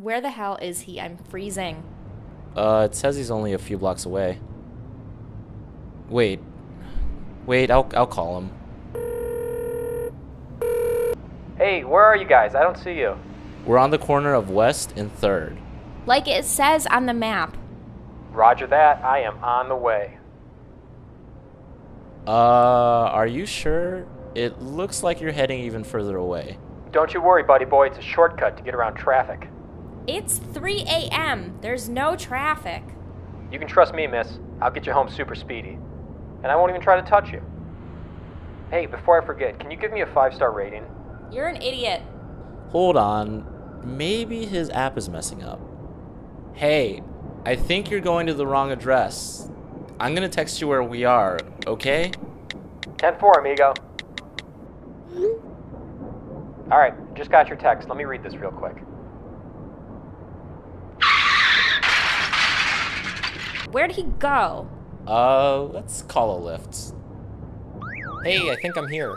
Where the hell is he? I'm freezing. It says he's only a few blocks away. Wait. Wait, I'll call him. Hey, where are you guys? I don't see you. We're on the corner of West and 3rd. Like it says on the map. Roger that. I am on the way. Are you sure? It looks like you're heading even further away. Don't you worry, buddy boy. It's a shortcut to get around traffic. It's 3 a.m. There's no traffic. You can trust me, miss. I'll get you home super speedy. And I won't even try to touch you. Hey, before I forget, can you give me a 5-star rating? You're an idiot. Hold on. Maybe his app is messing up. Hey, I think you're going to the wrong address. I'm gonna text you where we are, okay? 10-4, amigo. Alright, just got your text. Let me read this real quick. Where'd he go? Let's call a Lyft. Hey, I think I'm here.